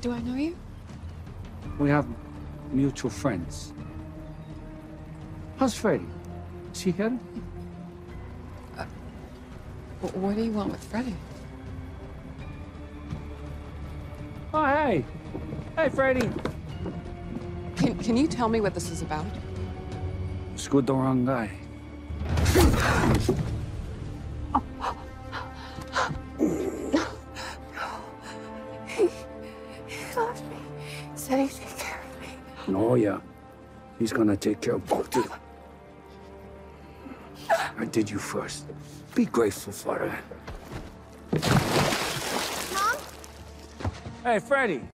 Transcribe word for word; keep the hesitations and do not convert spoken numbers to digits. Do I know you? We have mutual friends. How's Freddy? Is he here? Uh, what do you want with Freddy? Oh, hey. Hey, Freddy. Can, can you tell me what this is about? Screwed the wrong guy. Oh, yeah. He's gonna take care of both of you. I did you first. Be grateful for it. Mom? Hey, Freddy.